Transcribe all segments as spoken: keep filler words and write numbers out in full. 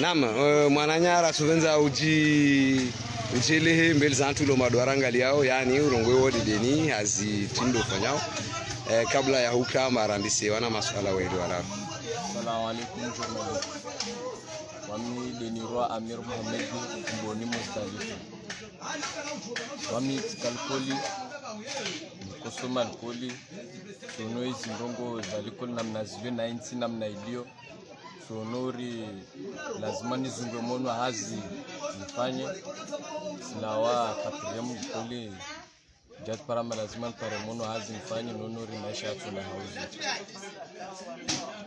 Naam, mwananya rasuvenza uji uchelehe mbele zantu lo madwarangali yao yani urongwe wodi deni hazi tindo fanyao eh, kabla ya huka marandise wana maswala wedu wala. Assalamu alaikum jomalo. Wami deni roi Amir Mohamed Mboni Mustalifu. Wami kalkoli kusoma alkoli sono hizi ndongo zalikoli namna zile ninety namna ilio. Sonori lazima nizunge mono hazi nifanye sinawa kapiremu kuli jatu parama lazima nipare mono hazi nifanye nonori maisha hatu na hauzi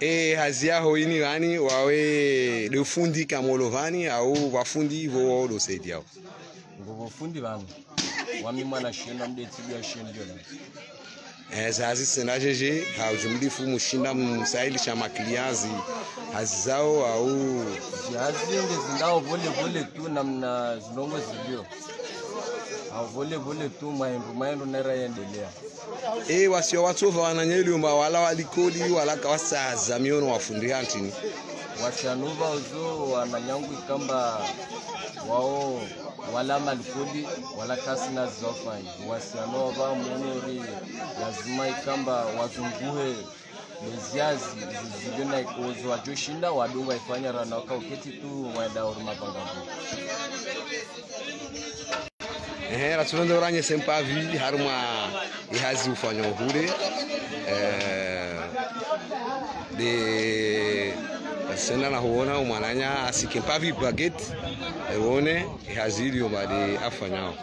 ee hazi ya hoini gani wawe lufundi kamolo vani au wafundi voo wao dosedi yao wafundi vani wamima na shienda mde tibi ya shienda Hazi sena jeje, haujumlifu mushinda msaili chamakiliazi hazizao au hazi yenge zindao vole vole tu na mna zinongo zilio au vole vole tu mahendu mahendu nera yendelea ee wasio watofa wananyeli umba wala walikoli wala kawasa hazamiono wafundi hantini washanuva uzo wananyangu ikamba wao wala malikodi wala kasina zofai wasianova mwenori lazima ikamba wazunguhe meziazi zizidona ikozo wajoshinda wadu waifanya rana waka uketi tu waenda uruma pangabu ehe rasulendo uranye sempavi haruma ihazi ufanyo hure eee de sena na huona umananya asikimpavi baguette Eone hazili umadi afanyao.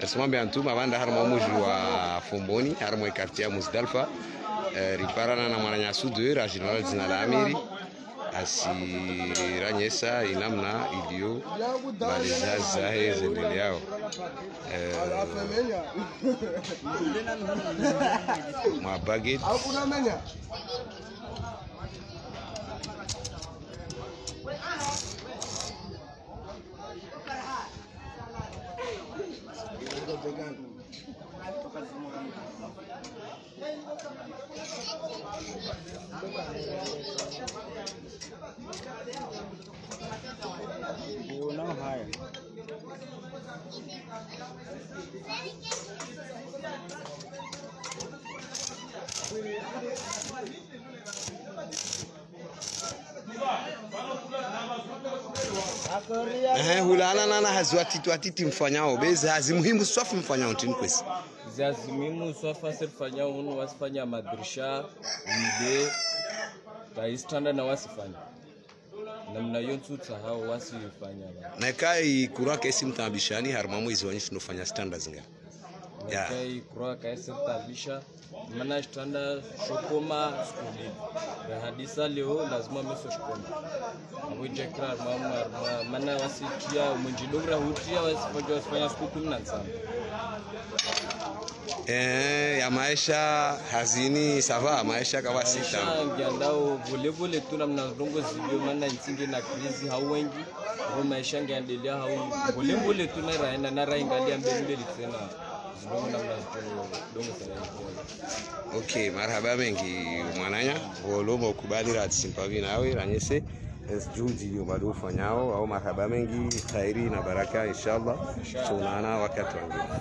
Esimambi antuma banda harma muju wa Fomboni, harma ikartia Muzdalfa. Riparana na mananya sudu, rajinala zina la amiri. Asi ranyesa inamna ilio balizaza heze ndele yao. Ma baguette. You know how. Eh hulana nana hazwati twatiti mfanyao beza azimuhimu swafu mfanyao tinkwesi zazimuhimu swafu asifanyao uno wasifanya madrisha mbe taistanda na wasifanya namna yote tsahao wasifanya na kai kura kesi mtabishani harmamu izwanyi tunofanya standards nga ya kai kura kesi mtabisha mana standards shokoma skuli hadisa leo lazima meso shokoma Wejekrar mama mana wasikia umjidora hutia wasipoje wasifanya skutuna sana eh ya maisha hazini sava maisha kwa sita ngiandao vole vole tu namna ndongo zilio mana ntinge na crazy hawengi kwa maisha ngiandelea hawu vole vole tu na raina na raingalia mbele tena zilio namna ndongo sana okay marhaba mengi mwananya wolomo kubali ratimpavi nawe ranyese Juzi yomadu fanyao au marhaba mengi khairi na baraka inshallah tunana wakati wangu